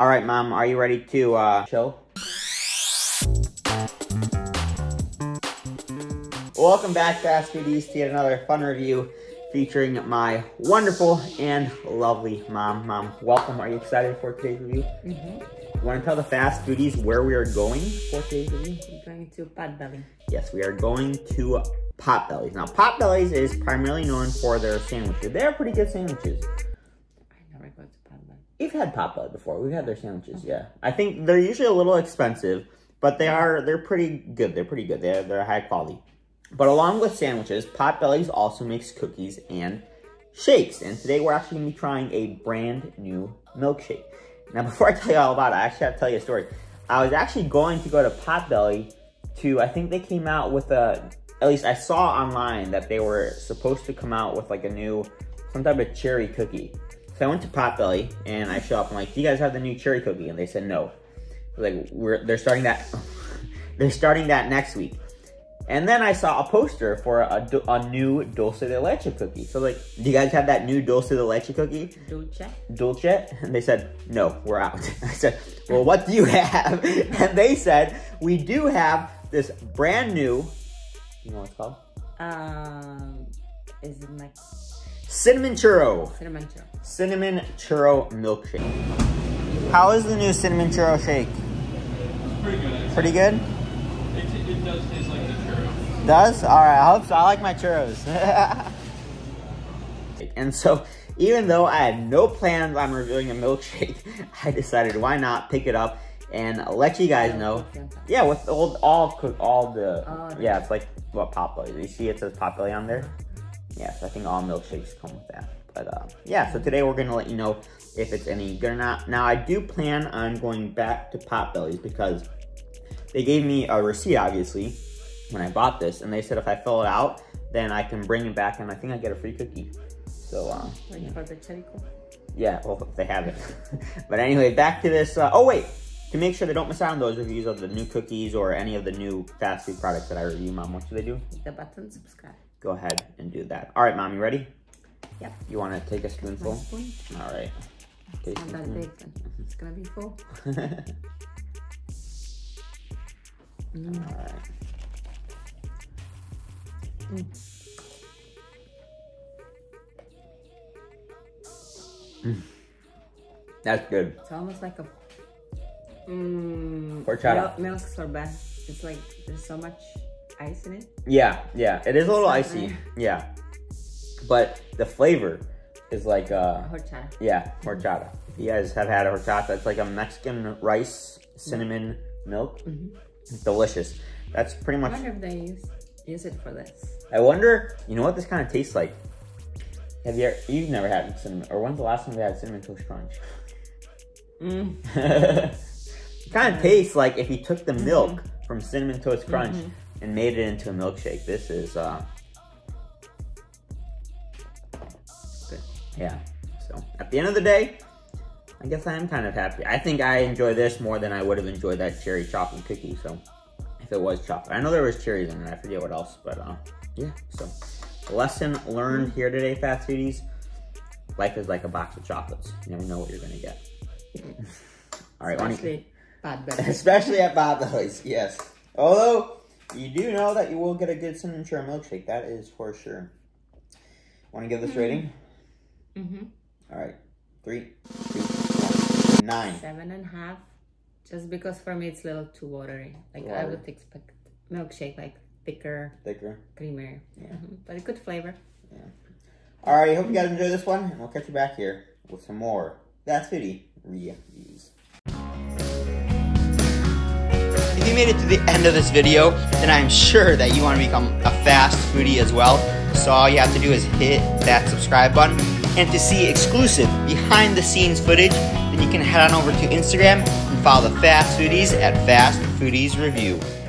All right, Mom, are you ready to chill? Welcome back, Fast Foodies, to yet another fun review featuring my wonderful and lovely mom. Mom, welcome. Are you excited for today's review? You want to tell the Fast Foodies where we are going for today's review? We're going to Potbelly. Yes, we are going to Potbelly's. Now, Potbelly's is primarily known for their sandwiches. They are pretty good sandwiches. You've had Potbelly before. We've had their sandwiches, yeah. I think they're usually a little expensive, but they're pretty good. They're pretty good. They're high quality. But along with sandwiches, Potbelly's also makes cookies and shakes. And today we're actually going to be trying a brand new milkshake. Now, before I tell you all about it, I actually have to tell you a story. I was actually going to go to Potbelly to, I think they came out with a, at least I saw online that they were supposed to come out with like a new, some type of cherry cookie. So I went to Potbelly and I show up. I'm like, "Do you guys have the new cherry cookie?" And they said no. Like, they're starting that. They're starting that next week. And then I saw a poster for a new dulce de leche cookie. So like, "Do you guys have that new dulce de leche cookie?" Dulce. And they said no, we're out. I said, "Well, what do you have?" And they said, "We do have this brand new. You know what it's called? Is it like?" Cinnamon Churro Milkshake. How is the new Cinnamon Churro Shake? It's pretty good, actually. Pretty good? It does taste like the churro. Does? Alright, I hope so. I like my churros. And so, even though I had no plans on reviewing a milkshake, I decided why not pick it up and let you guys know. Yeah, with yeah, it's like, what, Potbelly. You see it says Potbelly on there? Yes, yeah, so I think all milkshakes come with that. But yeah, so today we're gonna let you know if it's any good or not. Now I do plan on going back to Potbelly's because they gave me a receipt, obviously, when I bought this, and they said if I fill it out, then I can bring it back, and I think I get a free cookie. So yeah, well, if they have it. But anyway, back to this. Oh wait, to make sure they don't miss out on those reviews of the new cookies or any of the new fast food products that I review, Mom, what should they do? Hit the button, subscribe. Go ahead and do that. All right, Mom, you ready? Yep. You want to take a spoonful? Spoon. All right. It's not that big. It's going to be full. All right. That's good. It's almost like a horchata. Milk sorbet. It's like there's so much ice in it. Yeah, yeah, it is a little icy. Nice. Yeah, but the flavor is like horchata. Yeah, horchata. If you guys have had a horchata, it's like a Mexican rice cinnamon milk. It's delicious. That's pretty much. I wonder if they use it for this. I wonder. You know what this kind of tastes like? Have you? You've never had cinnamon, or when's the last time we had Cinnamon Toast Crunch? It kind of tastes like if you took the milk from Cinnamon Toast Crunch and made it into a milkshake. This is, good. Yeah. So at the end of the day, I guess I am kind of happy. I think I enjoy this more than I would have enjoyed that cherry chocolate cookie. So if it was chocolate, I know there was cherries in it. I forget what else, but yeah. So lesson learned here today, Fast Foodies. Life is like a box of chocolates. You never know what you're gonna get. All right, especially at Potbelly's. Yes. Although, you do know that you will get a good cinnamon churro milkshake. That is for sure. Want to give this rating? All right. 3, 2, 1. 9. 7.5. Just because for me it's a little too watery. Like I would expect milkshake like thicker, creamier. Yeah. But a good flavor. Yeah. All right. I hope you guys enjoy this one, and we'll catch you back here with some more Fast Foodie reviews. If you made it to the end of this video, then I'm sure that you want to become a fast foodie as well. So all you have to do is hit that subscribe button. And to see exclusive behind the scenes footage, then you can head on over to Instagram and follow the Fast Foodies at Fast Foodies Review.